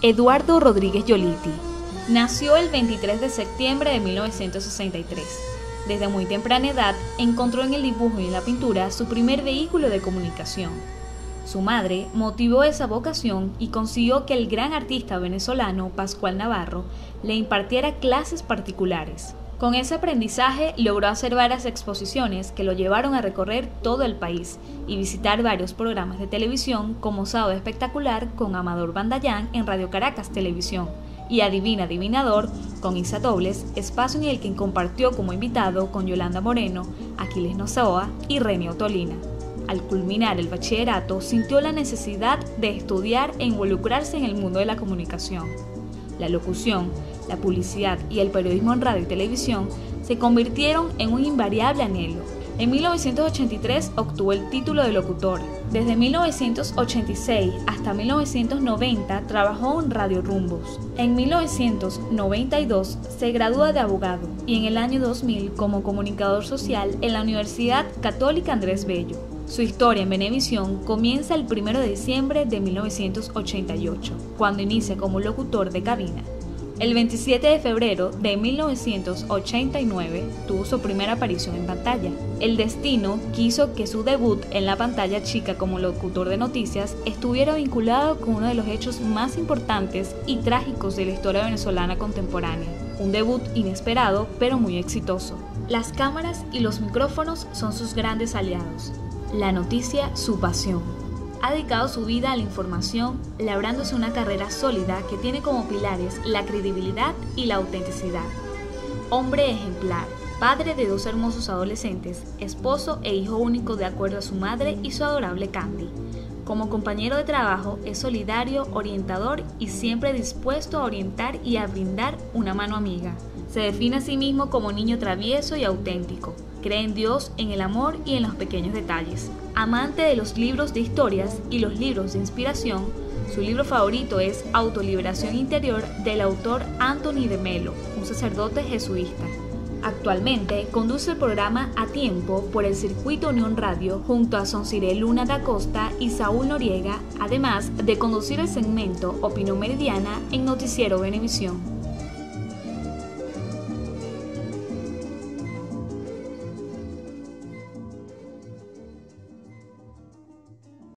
Eduardo Rodríguez Giolitti. Nació el 23 de septiembre de 1963. Desde muy temprana edad encontró en el dibujo y en la pintura su primer vehículo de comunicación. Su madre motivó esa vocación y consiguió que el gran artista venezolano Pascual Navarro le impartiera clases particulares. Con ese aprendizaje logró hacer varias exposiciones que lo llevaron a recorrer todo el país y visitar varios programas de televisión como Sábado Espectacular con Amador Bandayán en Radio Caracas Televisión y Adivina Adivinador con Isa Dobles, espacio en el que compartió como invitado con Yolanda Moreno, Aquiles Nozaoa y René Otolina. Al culminar el bachillerato sintió la necesidad de estudiar e involucrarse en el mundo de la comunicación. La locución, la publicidad y el periodismo en radio y televisión se convirtieron en un invariable anhelo. En 1983 obtuvo el título de locutor. Desde 1986 hasta 1990 trabajó en Radio Rumbos. En 1992 se gradúa de abogado y en el año 2000 como comunicador social en la Universidad Católica Andrés Bello. Su historia en Venevisión comienza el 1 de diciembre de 1988, cuando inicia como locutor de cabina. El 27 de febrero de 1989 tuvo su primera aparición en pantalla. El destino quiso que su debut en la pantalla chica como locutor de noticias estuviera vinculado con uno de los hechos más importantes y trágicos de la historia venezolana contemporánea. Un debut inesperado, pero muy exitoso. Las cámaras y los micrófonos son sus grandes aliados. La noticia, su pasión. Ha dedicado su vida a la información, labrándose una carrera sólida que tiene como pilares la credibilidad y la autenticidad. Hombre ejemplar, padre de dos hermosos adolescentes, esposo e hijo único de acuerdo a su madre y su adorable Candy. Como compañero de trabajo es solidario, orientador y siempre dispuesto a orientar y a brindar una mano amiga. Se define a sí mismo como niño travieso y auténtico. Cree en Dios, en el amor y en los pequeños detalles. Amante de los libros de historias y los libros de inspiración, su libro favorito es Autoliberación Interior del autor Anthony de Melo, un sacerdote jesuita. Actualmente conduce el programa A Tiempo por el Circuito Unión Radio junto a Soncire Luna da Costa y Saúl Noriega, además de conducir el segmento Opino Meridiana en Noticiero Venevisión.